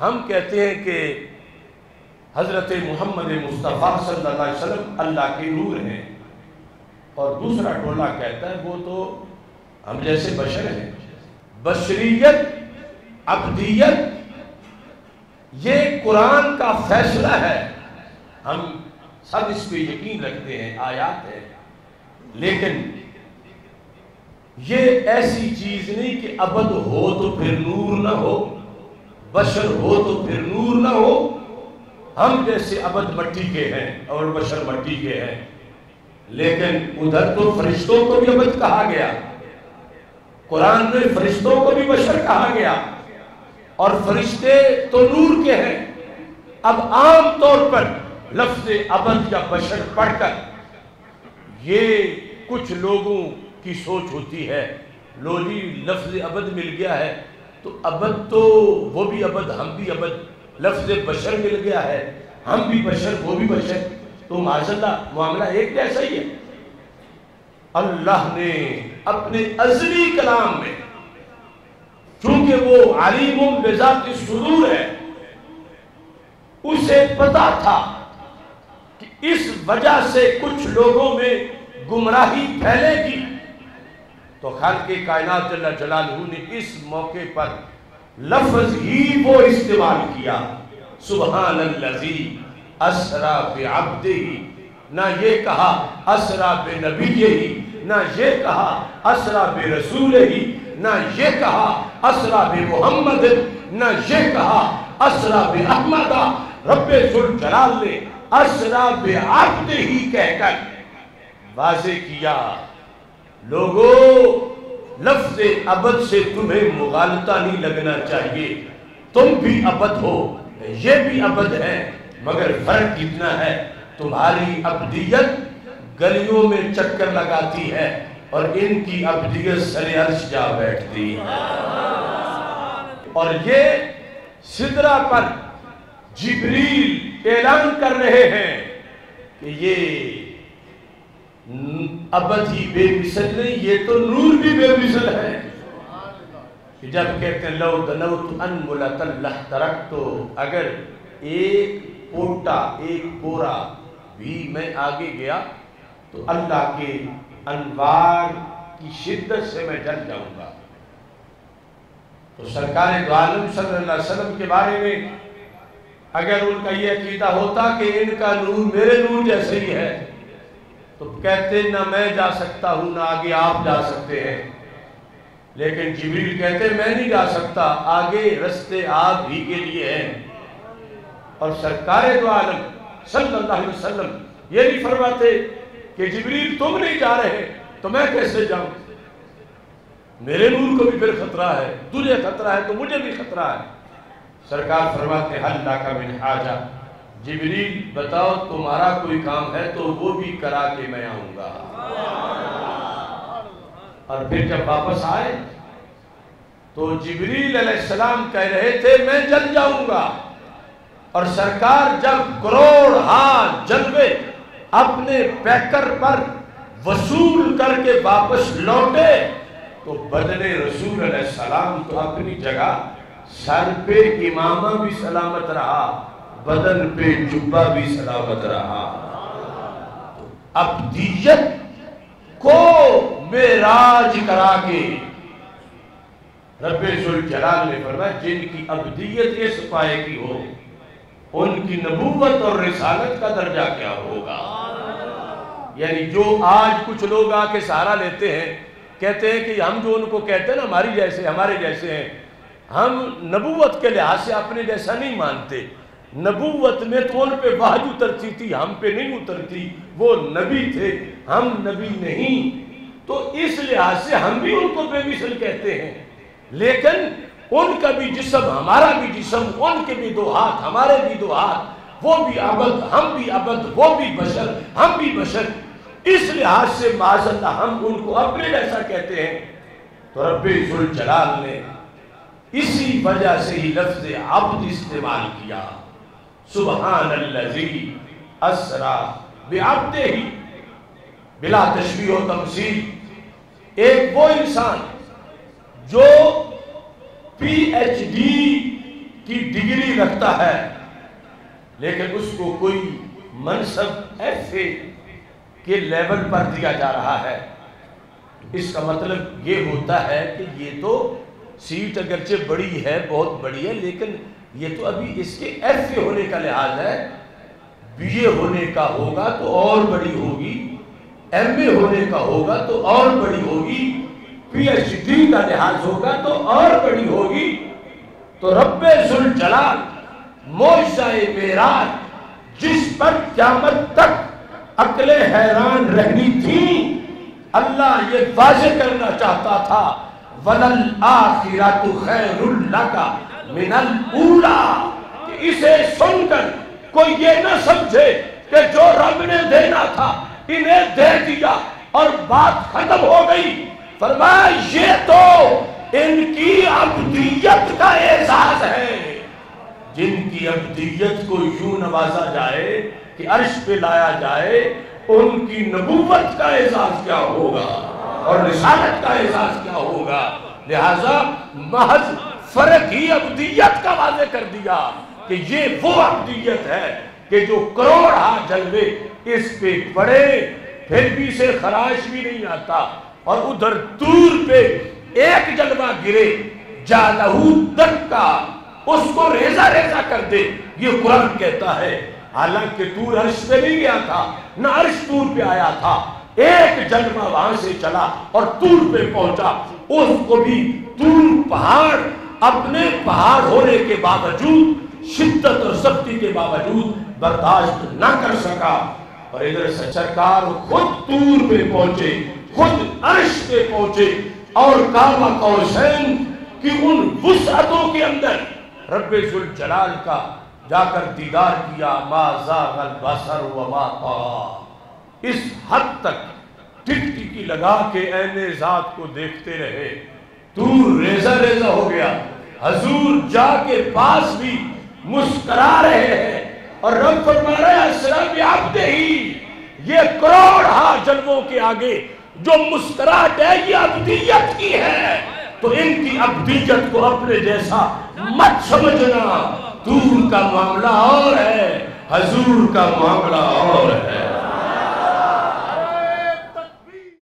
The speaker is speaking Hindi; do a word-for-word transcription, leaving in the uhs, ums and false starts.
हम कहते हैं कि हज़रत मोहम्मद मुस्तफ़ा सल्लल्लाहु अलैहि वसल्लम अल्लाह के नूर हैं, और दूसरा टोला कहता है वो तो हम जैसे बशर हैं। बशरियत, अब्दियत, ये कुरान का फैसला है, हम सब इस पर यकीन रखते हैं, आयात है। लेकिन ये ऐसी चीज़ नहीं कि अबद हो तो फिर नूर ना हो, बशर हो तो फिर नूर ना हो। हम जैसे अबद मट्टी के हैं और बशर मट्टी के हैं, लेकिन उधर तो फरिश्तों को भी अबद कहा गया, कुरान में फरिश्तों को भी बशर कहा गया, और फरिश्ते तो नूर के हैं। अब आम तौर पर लफ्ज़ अबद या बशर पढ़कर ये कुछ लोगों की सोच होती है, लो जी लफ्ज़ अबद मिल गया है तो अबद तो वो भी अबद, हम भी अबद, लफ्ज़ बशर मिल गया है हम भी बशर वो भी बशर, तो माशाअल्लाह मामला एक जैसा ही है। अल्लाह ने अपने अज़ली कलाम में, चूंकि वो आलिम बिज़ात सुदूर है, उसे पता था कि इस वजह से कुछ लोगों में गुमराही फैलेगी, तो खालिक़े कायनात जल्ला जलालहू ने इस मौके पर लफ्ज ही वो इस्तेमाल किया, सुबहानल्लज़ी असरा बिअब्दिही, ना ये कहा असरा बिनबीही, ना ये कहा असरा बिरसूलिही, ना ये कहा असरा बिमुहम्मद, ना ये कहा असरा बिअहमदा। रब्बे जुल जलाल ने असरा बिअब्दिही कहकर वाज़े किया, लोगो लफ्ज़ अबद से तुम्हें मुगालता नहीं लगना चाहिए, तुम भी अबद हो, ये भी अबद है, मगर फर्क इतना है तुम्हारी अब्दियत गलियों में चक्कर लगाती है और इनकी अब्दियत सरे अर्श जा बैठती है। और ये सिदरा पर जिब्रील ऐलान कर रहे हैं कि ये अबद ही बेमिसल नहीं, ये तो नूर भी बेमिसल है। जब कहते हैं लौ दनौत अन मुलतल्लह तरक, तो अगर एक पोटा एक कोरा भी मैं आगे गया तो अल्लाह के अनवार की शिद्दत से मैं जल जाऊंगा। तो सरकार दो आलम सल्लल्लाहु अलैहि वसल्लम के बारे में अगर उनका ये अकीदा होता कि इनका नूर मेरे नूर जैसे ही है, तो कहते ना मैं जा सकता हूँ ना आगे आप जा सकते हैं। लेकिन जिब्रील कहते मैं नहीं जा सकता, आगे रास्ते आप ही के लिए हैं। और सरकारे दो आलम सल्लल्लाहु अलैहि वसल्लम ये नहीं फरमाते कि जिब्रील तुम नहीं जा रहे तो मैं कैसे जाऊं, मेरे नूर को भी फिर खतरा है, तुझे खतरा है तो मुझे भी खतरा है। सरकार फरमाते हल लाका मिन हाजा, जिब्रील बताओ तुम्हारा कोई काम है तो वो भी करा के मैं आऊंगा। और फिर जब वापस आए तो जिब्रील अलैहिस्सलाम कह रहे थे मैं जल जाऊंगा, और सरकार जब करोड़ हाथ जलवे अपने पैकर पर वसूल करके वापस लौटे तो बदले रसूल अलैहिस्सलाम तो अपनी जगह, सर पे इमामा भी सलामत रहा, बदन पे जुब्बा भी सलामत रहा। अब्दियत को मेराज करा के रब्बे जुल जलाल ने फरमाया जिनकी अब्दियत इस पाए की हो उनकी नबूवत और रिसालत का दर्जा क्या होगा। यानी जो आज कुछ लोग आके सहारा लेते हैं, कहते हैं कि हम जो उनको कहते हैं ना हमारी जैसे हमारे जैसे हैं, हम नबूवत के लिहाज से अपने जैसा नहीं मानते, नबूवत में तो उन पे वाहज उतरती थी, हम पे नहीं उतरती, वो नबी थे हम नबी नहीं, तो इस लिहाज से हम भी उनको बेमिसल कहते हैं। लेकिन उनका भी जिस्म हमारा भी जिस्म, उनके भी दो हाथ हमारे भी दो हाथ, वो भी अबद हम भी अबद, वो भी बशर हम भी बशर, इस लिहाज से माज़अल्लाह हम उनको अपने जैसा कहते हैं। तो रब्बे जुल जलाल ने इसी वजह से ही लफ्ज़ अब्द इस्तेमाल किया, सुबहानल्लज़ी असरा बिअब्दिही, बिला तशबीह व तमसील। एक वो इंसान जो पीएचडी की डिग्री रखता है, लेकिन उसको कोई मनसब ऐसे के लेवल पर दिया जा रहा है। इसका मतलब ये होता है कि ये तो सीट अगरचे बड़ी है, बहुत बड़ी है, लेकिन ये तो अभी इसके एफ ए होने का लिहाज है, बी ए होने का होगा तो और बड़ी होगी, एम ए होने का होगा तो और बड़ी होगी, पी एच डी का लिहाज होगा तो और बड़ी होगी। तो रब्बे जुल जलाल मौज़ाए मेराज जिस पर क़यामत तक अक्ले हैरान रहनी थी, अल्लाह ये वाज़ेह करना चाहता था वलल आखिरतु खैरुल लका मिनल ऊला, कि इसे सुनकर कोई ये न समझे कि जो रब ने देना था इन्हें दे दिया और बात खत्म हो गई। फरमाया ये तो इनकी अब्दियत का एहसास है, जिनकी अब्दियत को यूं नवाजा जाए कि अर्श पे लाया जाए, उनकी नबूवत का एहसास क्या होगा और रिसालत का एहसास क्या होगा। लिहाजा महज फर्क ही अब्दियत का वाजे कर दिया कि ये वो अब्दियत है कि जो करोड़ हाथ जलवे इस पे पड़े फिर भी से खराश भी नहीं आता, और उधर दूर पे एक जलवा गिरे जालहू तक का उसको रेजा रेजा कर दे, ये कुरान कहता है। हालांकि तूर अर्श पे नहीं गया था, ना अर्श तूर पे आया था, एक जलवा वहां से चला और तूर पे पहुंचा, उसको भी तूर पहाड़ अपने पहाड़ होने के बावजूद, शिद्दत और सख्ती के बावजूद बर्दाश्त ना कर सका। और इधर सरकार खुद तूर पे पहुंचे, खुद अर्श पे पहुंचे, और काबा कौसैन की उन वुसअतों के अंदर रब्बे जुल जलाल का जाकर दीदार किया। मा ज़ाग़ल बसर व मा तग़ा, इस हद तक टिकटिकी लगा के ऐने ज़ात को देखते रहे, दूर रेजा रेजा हो गया। हजूर जा के पास भी मुस्करा रहे हैं और रब फरमा रहा है सलाम आपदे ही, ये करोड़ हा जलवों के आगे जो मुस्कराहट है ये अब्दियत की है, तो इनकी अब्दियत को अपने जैसा मत समझना। दूर का मामला और है, हजूर का मामला और है।